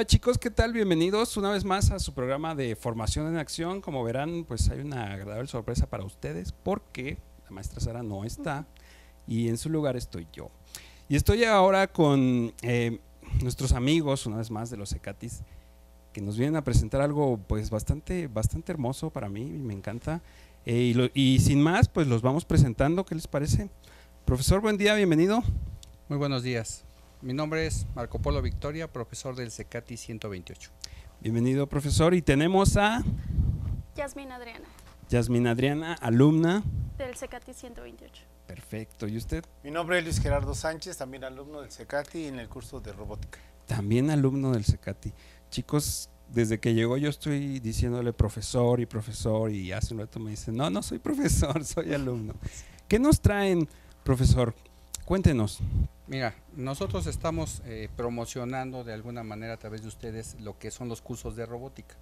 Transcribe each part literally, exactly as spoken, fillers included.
Hola chicos, ¿qué tal? Bienvenidos una vez más a su programa de Formación en Acción. Como verán, pues hay una agradable sorpresa para ustedes porque la maestra Sara no está y en su lugar estoy yo. Y estoy ahora con eh, nuestros amigos, una vez más, de los CECATIs, que nos vienen a presentar algo pues bastante, bastante hermoso para mí, me encanta. Eh, y, lo, y sin más, pues los vamos presentando, ¿qué les parece? Profesor, buen día, bienvenido. Muy buenos días. Mi nombre es Marco Polo Victoria, profesor del CECATI ciento veintiocho. Bienvenido, profesor. Y tenemos a… Yasmina Adriana. Yasmina Adriana, alumna… del CECATI ciento veintiocho. Perfecto. ¿Y usted? Mi nombre es Luis Gerardo Sánchez, también alumno del CECATI en el curso de robótica. También alumno del CECATI. Chicos, desde que llegó yo estoy diciéndole profesor y profesor y hace un rato me dicen, no, no soy profesor, soy alumno. ¿Qué nos traen, profesor? Cuéntenos. Mira, nosotros estamos eh, promocionando de alguna manera a través de ustedes lo que son los cursos de robótica,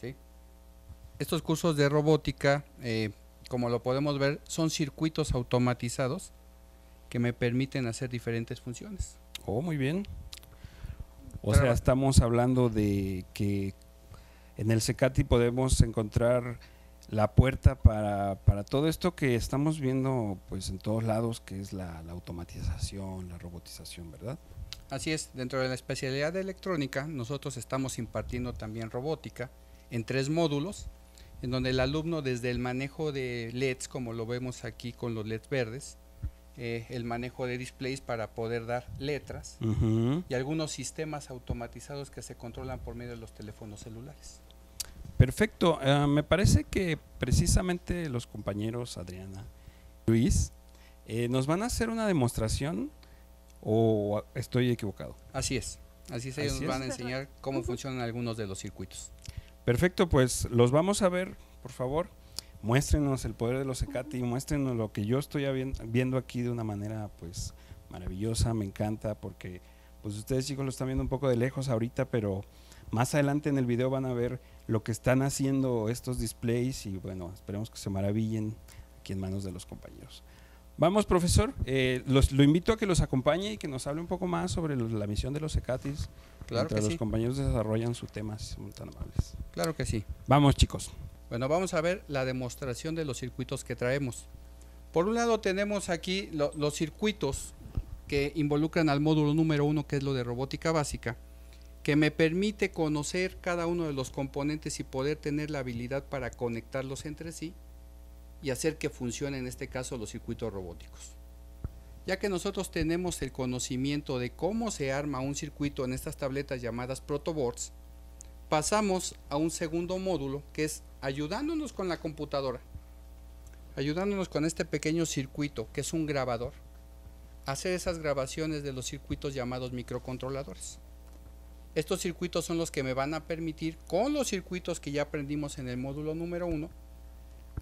¿sí? Estos cursos de robótica, eh, como lo podemos ver, son circuitos automatizados que me permiten hacer diferentes funciones. Oh, muy bien. O Pero, sea, estamos hablando de que en el CECATI podemos encontrar la puerta para, para todo esto que estamos viendo pues en todos lados, que es la, la automatización, la robotización, ¿verdad? Así es, dentro de la especialidad de electrónica nosotros estamos impartiendo también robótica en tres módulos, en donde el alumno desde el manejo de L E Ds, como lo vemos aquí con los L E Ds verdes, eh, el manejo de displays para poder dar letras, uh-huh, y algunos sistemas automatizados que se controlan por medio de los teléfonos celulares. Perfecto, uh, me parece que precisamente los compañeros Adriana y Luis eh, nos van a hacer una demostración, o estoy equivocado. Así es, así es, ellos nos van a enseñar cómo funcionan algunos de los circuitos. Perfecto, pues los vamos a ver, por favor, muéstrenos el poder de los CECATI, muéstrenos lo que yo estoy viendo aquí de una manera pues maravillosa, me encanta porque pues ustedes chicos lo están viendo un poco de lejos ahorita, pero más adelante en el video van a ver lo que están haciendo estos displays y bueno, esperemos que se maravillen aquí en manos de los compañeros. Vamos, profesor, eh, los, lo invito a que los acompañe y que nos hable un poco más sobre los, la misión de los CECATIs. Claro que sí. Los compañeros desarrollan su tema, si son tan amables. Claro que sí. Vamos, chicos. Bueno, vamos a ver la demostración de los circuitos que traemos. Por un lado tenemos aquí lo, los circuitos que involucran al módulo número uno, que es lo de robótica básica, que me permite conocer cada uno de los componentes y poder tener la habilidad para conectarlos entre sí y hacer que funcionen, en este caso, los circuitos robóticos. Ya que nosotros tenemos el conocimiento de cómo se arma un circuito en estas tabletas llamadas protoboards, pasamos a un segundo módulo que es ayudándonos con la computadora, ayudándonos con este pequeño circuito que es un grabador, hacer esas grabaciones de los circuitos llamados microcontroladores. Estos circuitos son los que me van a permitir, con los circuitos que ya aprendimos en el módulo número uno,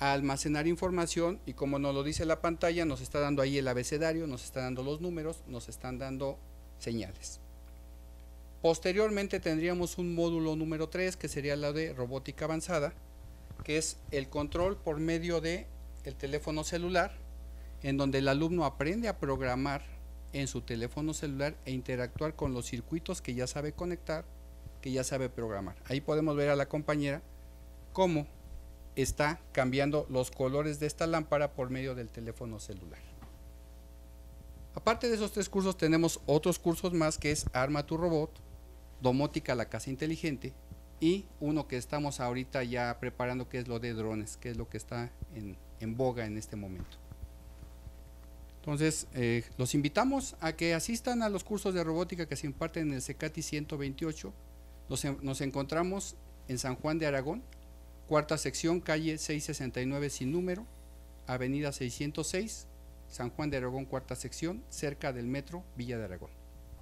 almacenar información y, como nos lo dice la pantalla, nos está dando ahí el abecedario, nos está dando los números, nos están dando señales. Posteriormente tendríamos un módulo número tres, que sería la de robótica avanzada, que es el control por medio del teléfono celular, en donde el alumno aprende a programar en su teléfono celular e interactuar con los circuitos que ya sabe conectar, que ya sabe programar. Ahí podemos ver a la compañera cómo está cambiando los colores de esta lámpara por medio del teléfono celular. Aparte de esos tres cursos tenemos otros cursos más, que es Arma tu Robot, Domótica la Casa Inteligente y uno que estamos ahorita ya preparando, que es lo de drones, que es lo que está en, en boga en este momento. Entonces, eh, los invitamos a que asistan a los cursos de robótica que se imparten en el CECATI ciento veintiocho. Nos, en, nos encontramos en San Juan de Aragón, cuarta sección, calle seiscientos sesenta y nueve sin número, avenida seiscientos seis, San Juan de Aragón, cuarta sección, cerca del metro Villa de Aragón.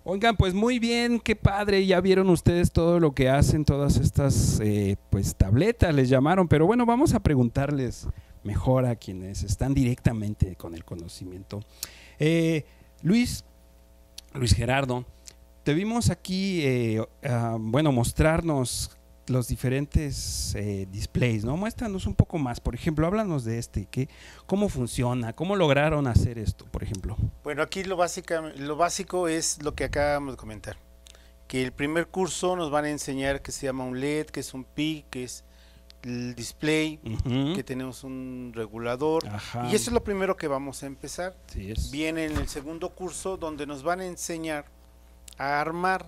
Oigan, pues muy bien, qué padre, ya vieron ustedes todo lo que hacen, todas estas eh, pues tabletas les llamaron, pero bueno, vamos a preguntarles mejor a quienes están directamente con el conocimiento. Eh, Luis, Luis Gerardo, te vimos aquí, eh, uh, bueno, mostrarnos los diferentes eh, displays, ¿no? Muéstranos un poco más, por ejemplo, háblanos de este, ¿qué, ¿cómo funciona? ¿Cómo lograron hacer esto, por ejemplo? Bueno, aquí lo, básica, lo básico es lo que acabamos de comentar, que el primer curso nos van a enseñar que se llama un L E D, que es un P I C, que es el display, uh-huh. que tenemos un regulador. Ajá. Y eso es lo primero que vamos a empezar. Sí, es. Viene en el segundo curso donde nos van a enseñar a armar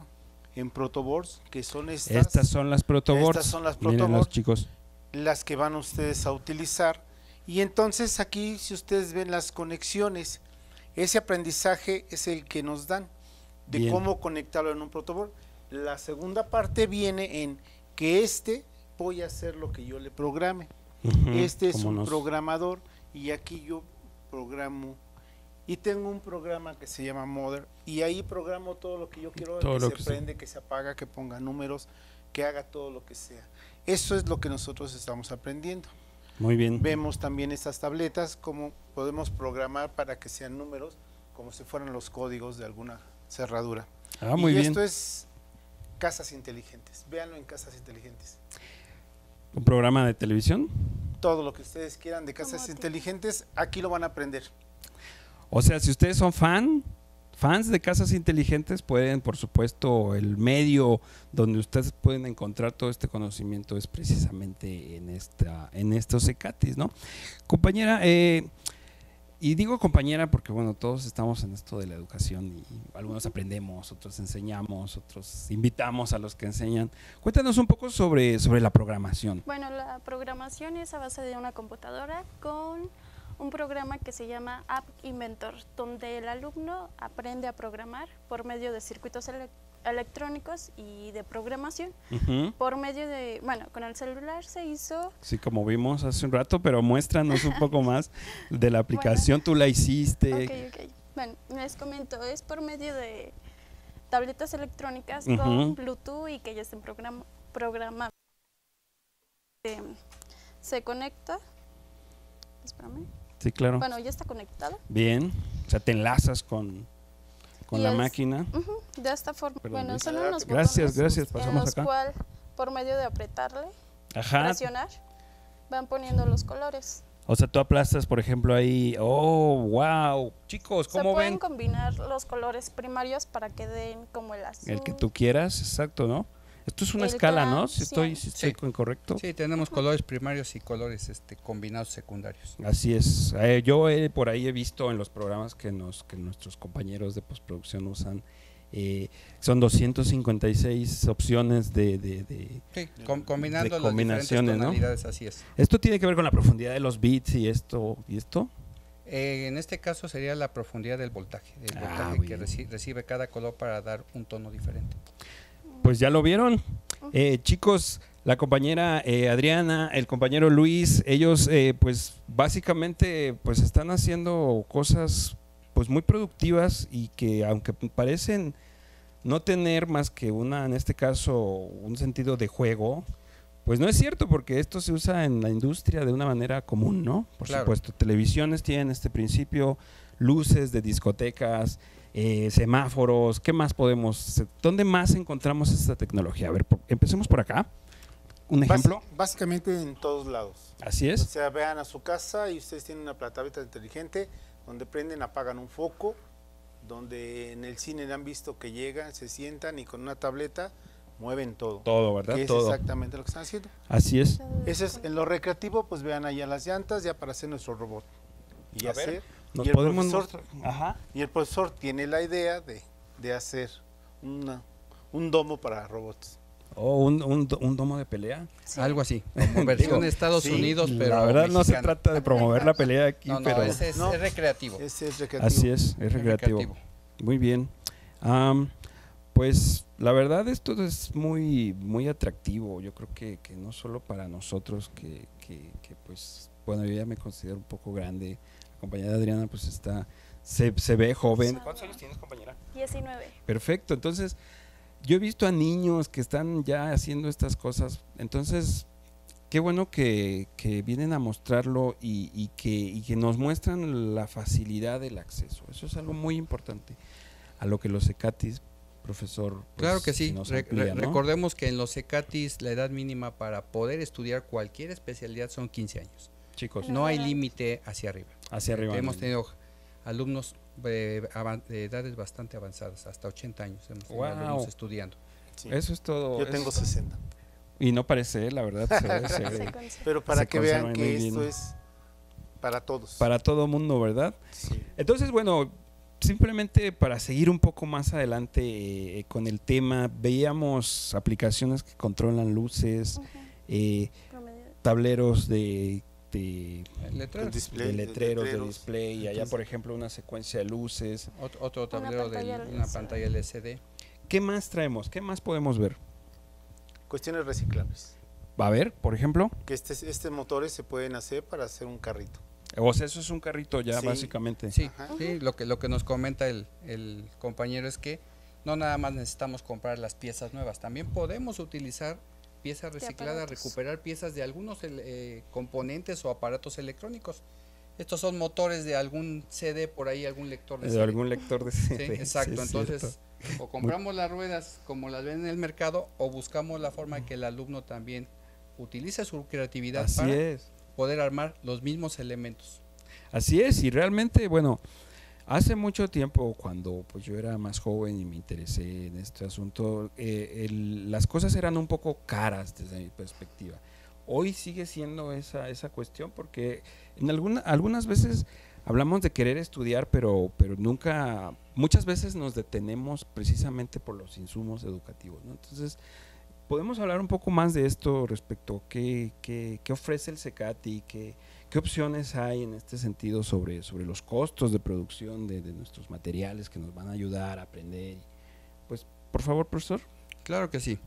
en protoboards, que son estas. Estas son las protoboards. Estas son las protoboards, chicos. Las que van ustedes a utilizar. Y entonces aquí, si ustedes ven las conexiones, ese aprendizaje es el que nos dan de Bien. Cómo conectarlo en un protoboard. La segunda parte viene en que este voy a hacer lo que yo le programe. Uh-huh, este es un nos... programador, y aquí yo programo y tengo un programa que se llama Mother, y ahí programo todo lo que yo quiero, todo que lo se que prende, sea. Que se apaga, que ponga números, que haga todo lo que sea. Eso es lo que nosotros estamos aprendiendo. Muy bien. Vemos también estas tabletas, cómo podemos programar para que sean números, como si fueran los códigos de alguna cerradura. Ah, muy y bien. Esto es Casas Inteligentes, véanlo en Casas Inteligentes. ¿Un programa de televisión? Todo lo que ustedes quieran de Casas Inteligentes, aquí lo van a aprender. O sea, si ustedes son fan, fans de Casas Inteligentes, pueden, por supuesto, el medio donde ustedes pueden encontrar todo este conocimiento es precisamente en esta, en estos CECATIs, ¿no? Compañera, eh, y digo compañera porque, bueno, todos estamos en esto de la educación y algunos aprendemos, otros enseñamos, otros invitamos a los que enseñan. Cuéntanos un poco sobre, sobre la programación. Bueno, la programación es a base de una computadora con un programa que se llama App Inventor, donde el alumno aprende a programar por medio de circuitos ele electrónicos y de programación. Uh-huh. Por medio de, bueno, con el celular se hizo... Sí, como vimos hace un rato, pero muéstranos un poco más de la aplicación, bueno, tú la hiciste. Ok, ok. Bueno, les comento, es por medio de tabletas electrónicas uh-huh. con Bluetooth y que ya estén program programadas. Eh, se conecta. Espérame. Sí, claro. Bueno, ya está conectada. Bien, o sea, te enlazas con, con la es, máquina. Uh-huh, de esta forma. Perdón, bueno, son unos gracias, botones gracias, pasamos en los acá. Cual, por medio de apretarle, Ajá. presionar, van poniendo los colores. O sea, tú aplastas, por ejemplo, ahí, oh, wow, chicos, ¿cómo ven? Se pueden ven? Combinar los colores primarios para que den como el azul. El que tú quieras, exacto, ¿no? Esto es una el escala, ¿no? Si estoy, si estoy sí. incorrecto. Sí, tenemos uh-huh. colores primarios y colores este, combinados secundarios. Así es. Eh, yo eh, por ahí he visto en los programas que, nos, que nuestros compañeros de postproducción usan, eh, son doscientas cincuenta y seis opciones de, de, de, sí, de com combinando de las combinaciones, ¿no? Así es. ¿Esto tiene que ver con la profundidad de los bits y esto? y esto? Eh, en este caso sería la profundidad del voltaje, el ah, voltaje bien. que reci recibe cada color para dar un tono diferente. Pues ya lo vieron, eh, chicos, la compañera eh, Adriana, el compañero Luis, ellos eh, pues básicamente pues están haciendo cosas pues muy productivas y que aunque parecen no tener más que una, en este caso, un sentido de juego, pues no es cierto porque esto se usa en la industria de una manera común, ¿no? Por Claro. supuesto, televisiones tienen este principio, luces de discotecas, Eh, semáforos, ¿qué más podemos? ¿Dónde más encontramos esta tecnología? A ver, por, empecemos por acá. ¿Un ejemplo? Bás, básicamente en todos lados. Así es. O sea, vean a su casa y ustedes tienen una plataforma inteligente donde prenden, apagan un foco, donde en el cine han visto que llegan, se sientan y con una tableta mueven todo. Todo, ¿verdad? Que es todo. Exactamente lo que están haciendo. Así es. Eso es. En lo recreativo, pues vean allá las llantas ya para hacer nuestro robot. Y a hacer... Ver. Y el, podemos... profesor, Ajá. y el profesor tiene la idea de, de hacer una, un domo para robots. O oh, un, un, un domo de pelea. Sí. Algo así, como versión de Estados sí, Unidos, pero la verdad mexicano. No se trata de promover la pelea aquí, no, no, pero… Ese es, no, es recreativo. Ese es recreativo. Así es, es recreativo. Es recreativo. Muy bien. Um, pues la verdad esto es muy, muy atractivo, yo creo que, que no solo para nosotros, que, que, que pues, bueno, yo ya me considero un poco grande. Compañera Adriana, pues está, se, se ve joven. ¿Cuántos años tienes, compañera? diecinueve. Perfecto, entonces yo he visto a niños que están ya haciendo estas cosas, entonces qué bueno que, que vienen a mostrarlo y, y, que, y que nos muestran la facilidad del acceso. Eso es algo muy importante a lo que los CECATIs, profesor, pues, claro que sí, nos amplía, Re, ¿no? Recordemos que en los CECATIs la edad mínima para poder estudiar cualquier especialidad son quince años. Chicos, no hay límite hacia arriba. Hacia arriba. Hemos tenido alumnos de edades bastante avanzadas, hasta ochenta años hemos tenido wow. alumnos estudiando. Sí. Eso es todo. Yo tengo eso. sesenta. Y no parece, la verdad. Se, se, se Pero para se que vean que esto es para todos. Para todo mundo, ¿verdad? Sí. Entonces, bueno, simplemente para seguir un poco más adelante eh, con el tema, veíamos aplicaciones que controlan luces, uh-huh. eh, tableros de, de, letreros. Display, de, letreros, de letreros, de display, y allá, por ejemplo, una secuencia de luces. Otro, otro tablero una de una pantalla L C D. ¿Qué más traemos? ¿Qué más podemos ver? Cuestiones reciclables. Va a ver, por ejemplo. Que estos este motores se pueden hacer para hacer un carrito. O sea, eso es un carrito ya, sí. básicamente. Sí, sí, lo que lo que nos comenta el, el compañero es que no nada más necesitamos comprar las piezas nuevas, también podemos utilizar piezas recicladas, recuperar piezas de algunos eh, componentes o aparatos electrónicos. Estos son motores de algún C D por ahí, algún lector de, de C D. Algún lector de C D. Sí, exacto, sí, entonces... Cierto. O compramos las ruedas como las ven en el mercado o buscamos la forma que el alumno también utilice su creatividad Así para es. poder armar los mismos elementos. Así es, y realmente, bueno, hace mucho tiempo cuando pues, yo era más joven y me interesé en este asunto, eh, el, las cosas eran un poco caras desde mi perspectiva. Hoy sigue siendo esa, esa cuestión porque en alguna, algunas veces hablamos de querer estudiar, pero, pero nunca… Muchas veces nos detenemos precisamente por los insumos educativos, ¿no? Entonces, podemos hablar un poco más de esto respecto a qué, qué, qué ofrece el CECATI, qué, qué opciones hay en este sentido sobre, sobre los costos de producción de, de nuestros materiales que nos van a ayudar a aprender. Pues, por favor, profesor. Claro que sí.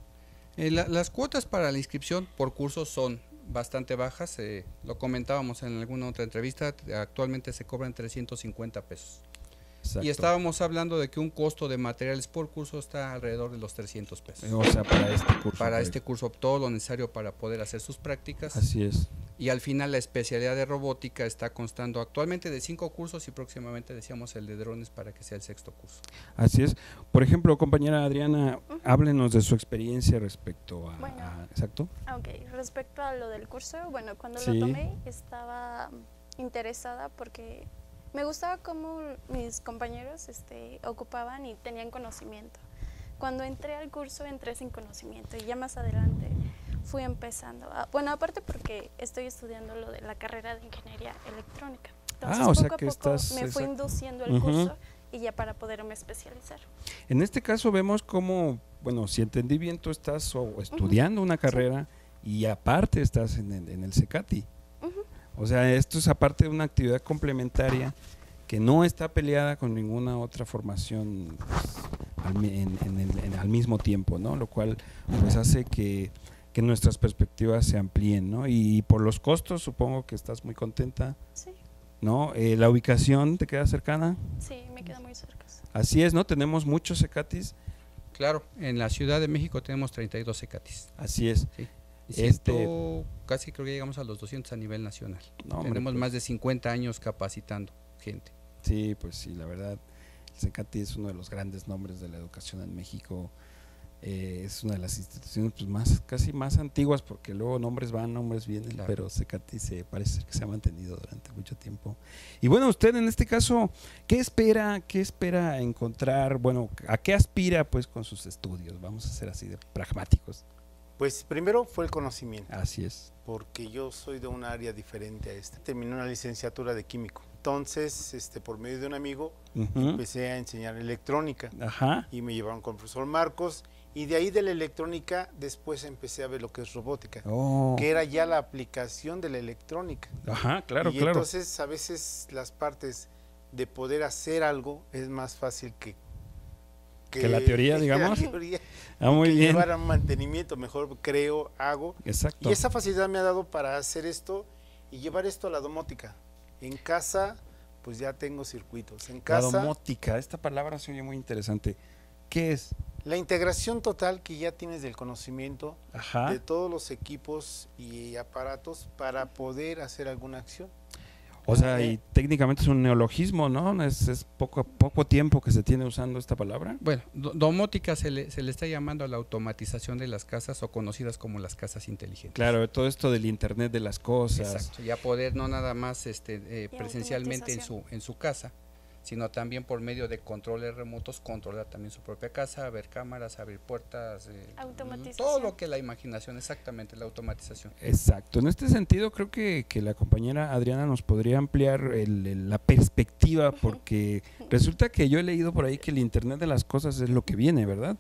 Eh, la, las cuotas para la inscripción por curso son bastante bajas, eh, lo comentábamos en alguna otra entrevista, actualmente se cobran trescientos cincuenta pesos. Exacto. Y estábamos hablando de que un costo de materiales por curso está alrededor de los trescientos pesos. O sea, para este curso. Para este curso, todo lo necesario para poder hacer sus prácticas. Así es. Y al final la especialidad de robótica está constando actualmente de cinco cursos y próximamente decíamos el de drones para que sea el sexto curso. Así es. Por ejemplo, compañera Adriana, uh-huh. háblenos de su experiencia respecto a… Bueno, a exacto. Okay. Respecto a lo del curso, bueno, cuando sí. lo tomé estaba interesada porque… Me gustaba cómo mis compañeros este, ocupaban y tenían conocimiento. Cuando entré al curso, entré sin conocimiento y ya más adelante fui empezando. A, bueno, aparte porque estoy estudiando lo de la carrera de Ingeniería Electrónica. Entonces, ah, o poco sea que a poco estás, me fui induciendo el uh-huh. curso y ya para poderme especializar. En este caso vemos cómo, bueno, si entendí bien, tú estás o estudiando uh-huh. una carrera sí. y aparte estás en, en, en el CECATI. O sea, esto es aparte de una actividad complementaria que no está peleada con ninguna otra formación pues, al, en, en, en, en, al mismo tiempo, ¿no? Lo cual pues hace que, que nuestras perspectivas se amplíen, ¿no? Y, y por los costos supongo que estás muy contenta, sí. ¿no? Eh, ¿La ubicación te queda cercana? Sí, me queda muy cerca. Así es, ¿no? Tenemos muchos CECATIs. Claro, en la Ciudad de México tenemos treinta y dos CECATIs. Así es. Sí. Este, casi creo que llegamos a los doscientos a nivel nacional. No, hombre, tenemos pues, más de cincuenta años capacitando gente. Sí, pues sí, la verdad, el CECATI es uno de los grandes nombres de la educación en México. Eh, es una de las instituciones pues, más casi más antiguas porque luego nombres van, nombres vienen, claro. pero CECATI se parece que se ha mantenido durante mucho tiempo. Y bueno, usted en este caso, ¿qué espera, qué espera encontrar? Bueno, ¿a qué aspira pues con sus estudios? Vamos a ser así de pragmáticos. Pues primero fue el conocimiento. Así es. Porque yo soy de un área diferente a esta. Terminé una licenciatura de químico. Entonces, este, por medio de un amigo, uh-huh. empecé a enseñar electrónica. Ajá. Y me llevaron con el profesor Marcos. Y de ahí de la electrónica, después empecé a ver lo que es robótica. Oh. Que era ya la aplicación de la electrónica. Ajá, claro, y claro. Y entonces, a veces, las partes de poder hacer algo es más fácil que... Que, que la teoría, digamos, la teoría, ah, muy que bien. llevar a mantenimiento, mejor creo, hago. Exacto. Y esa facilidad me ha dado para hacer esto y llevar esto a la domótica. En casa, pues ya tengo circuitos. En casa, la domótica, esta palabra se oye muy interesante. ¿Qué es? La integración total que ya tienes del conocimiento Ajá. de todos los equipos y aparatos para poder hacer alguna acción. O sea, y técnicamente es un neologismo, ¿no? Es, es poco, poco tiempo que se tiene usando esta palabra. Bueno, domótica se le, se le está llamando a la automatización de las casas o conocidas como las casas inteligentes. Claro, todo esto del internet de las cosas. Exacto, ya poder no nada más este, eh, presencialmente en su, en su casa, sino también por medio de controles remotos, controlar también su propia casa, ver cámaras, abrir puertas. Eh, automatización. Todo lo que la imaginación, exactamente, la automatización. Exacto. En este sentido, creo que, que la compañera Adriana nos podría ampliar el, el, la perspectiva, porque resulta que yo he leído por ahí que el Internet de las cosas es lo que viene, ¿verdad?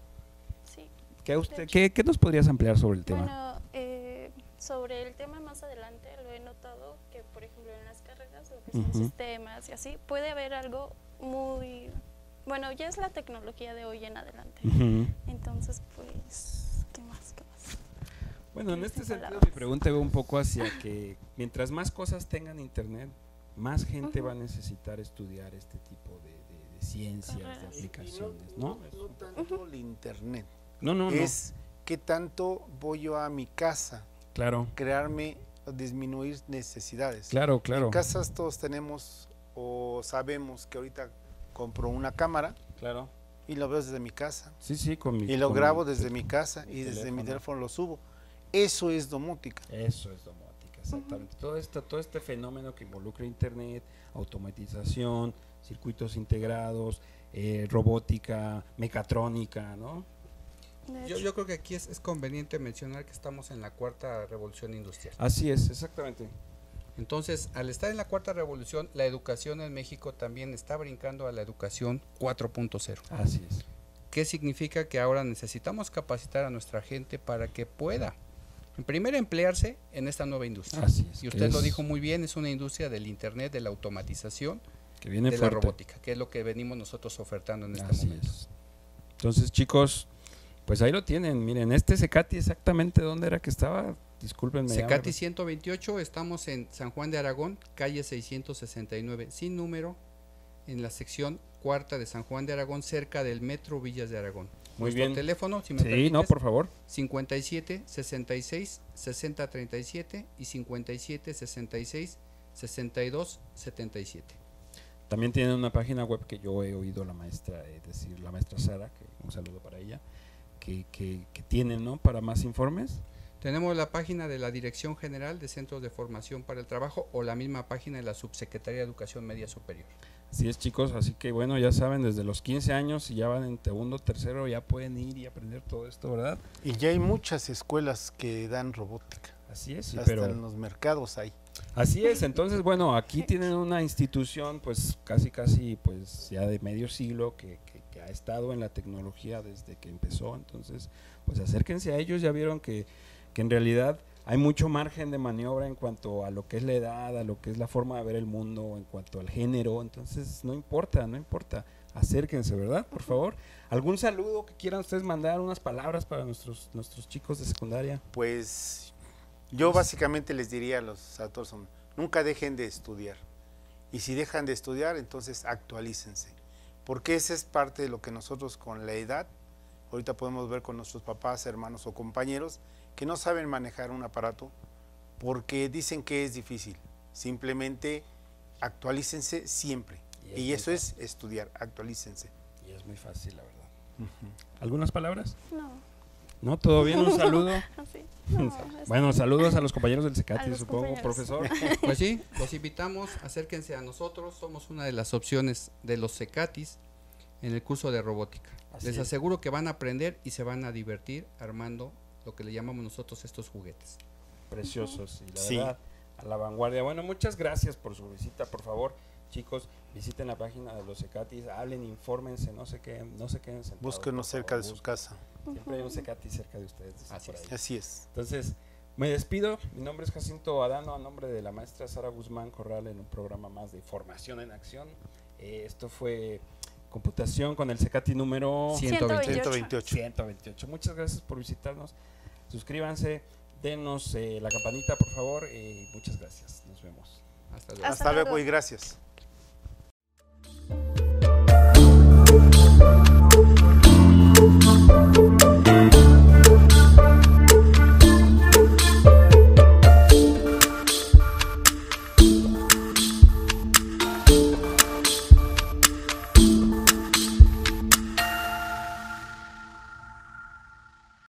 Sí. ¿Qué, usted, ¿qué, qué nos podrías ampliar sobre el tema? Bueno, eh, sobre el tema más adelante lo he notado que, por ejemplo, en las carreras, lo que son uh-huh. sistemas y así, puede haber algo muy… Bueno, ya es la tecnología de hoy en adelante. Uh-huh. Entonces, pues, ¿qué más? ¿Qué más? Bueno, en este sentido mi pregunta va un poco hacia que mientras más cosas tengan internet, más gente uh-huh. va a necesitar estudiar este tipo de, de, de ciencias, Correcto. de aplicaciones, ¿no? No, no, no tanto uh-huh. el internet. No, no, es no. qué tanto voy yo a mi casa. Claro. Crearme, disminuir necesidades. Claro, claro. En casas todos tenemos o sabemos que ahorita compro una cámara. Claro. Y lo veo desde mi casa. Sí, sí, con mi. Y lo grabo desde mi casa y desde mi teléfono lo subo. Eso es domótica. Eso es domótica, exactamente. Uh-huh. Todo esto, todo este fenómeno que involucra internet, automatización, circuitos integrados, eh, robótica, mecatrónica, ¿no? Yo, yo creo que aquí es, es conveniente mencionar que estamos en la cuarta revolución industrial. Así es, exactamente. Entonces, al estar en la cuarta revolución, la educación en México también está brincando a la educación cuatro punto cero. Así es. ¿Qué significa? Que ahora necesitamos capacitar a nuestra gente para que pueda, en primera, emplearse en esta nueva industria. Así es. Y usted lo dijo muy bien, es una industria del internet, de la automatización, que viene de fuerte. La robótica, que es lo que venimos nosotros ofertando en este Así momento. Es. Entonces, chicos… Pues ahí lo tienen, miren, este CECATI exactamente dónde era que estaba, discúlpenme. CECATI ciento veintiocho, estamos en San Juan de Aragón, calle seiscientos sesenta y nueve, sin número, en la sección cuarta de San Juan de Aragón, cerca del metro Villas de Aragón. Muy Nuestro bien. Teléfono, si me Sí, permites, no, por favor. cincuenta y siete, sesenta y seis, sesenta, treinta y siete y cincuenta y siete, sesenta y seis, sesenta y dos, setenta y siete. También tienen una página web que yo he oído la maestra, es decir, la maestra Sara, que un saludo para ella. Que, que, que tienen, ¿no? Para más informes. Tenemos la página de la Dirección General de Centros de Formación para el Trabajo o la misma página de la Subsecretaría de Educación Media Superior. Así es, chicos, así que bueno, ya saben, desde los quince años, si ya van en segundo, tercero, ya pueden ir y aprender todo esto, ¿verdad? Y ya hay muchas escuelas que dan robótica. Así es. Hasta pero, en los mercados hay. Así es, entonces bueno, aquí tienen una institución pues casi casi pues ya de medio siglo que, que que ha estado en la tecnología desde que empezó, entonces pues acérquense a ellos, ya vieron que, que en realidad hay mucho margen de maniobra en cuanto a lo que es la edad, a lo que es la forma de ver el mundo, en cuanto al género, entonces no importa, no importa, acérquense, ¿verdad? Por favor, ¿algún saludo que quieran ustedes mandar, unas palabras para nuestros, nuestros chicos de secundaria? Pues yo básicamente les diría a los a todos, nunca dejen de estudiar, y si dejan de estudiar, entonces actualícense. Porque esa es parte de lo que nosotros con la edad, ahorita podemos ver con nuestros papás, hermanos o compañeros, que no saben manejar un aparato porque dicen que es difícil. Simplemente actualícense siempre. Y, es y eso fácil. Es estudiar, actualícense. Y es muy fácil, la verdad. Uh-huh. ¿Algunas palabras? No. ¿No? ¿Todo bien? ¿Un saludo? Sí. No, bueno, saludos a los compañeros del CECATI, supongo, profesor. Pues sí, los invitamos, acérquense a nosotros, somos una de las opciones de los CECATIs en el curso de robótica. Así Les es. Aseguro que van a aprender y se van a divertir armando lo que le llamamos nosotros estos juguetes. Preciosos, y la sí. verdad, a la vanguardia. Bueno, muchas gracias por su visita, por favor. Chicos, visiten la página de los CECATIs, hablen, infórmense, no se queden, no se queden sentados. Búsquenos cerca de su casa. Siempre hay un CECATI cerca de ustedes. Así es. Así es. Entonces, me despido. Mi nombre es Jacinto Adano, a nombre de la maestra Sara Guzmán Corral, en un programa más de Formación en Acción. Eh, esto fue Computación con el CECATI número ciento veintiocho. Muchas gracias por visitarnos. Suscríbanse, denos eh, la campanita, por favor. Eh, muchas gracias. Nos vemos. Hasta luego. Hasta luego y gracias.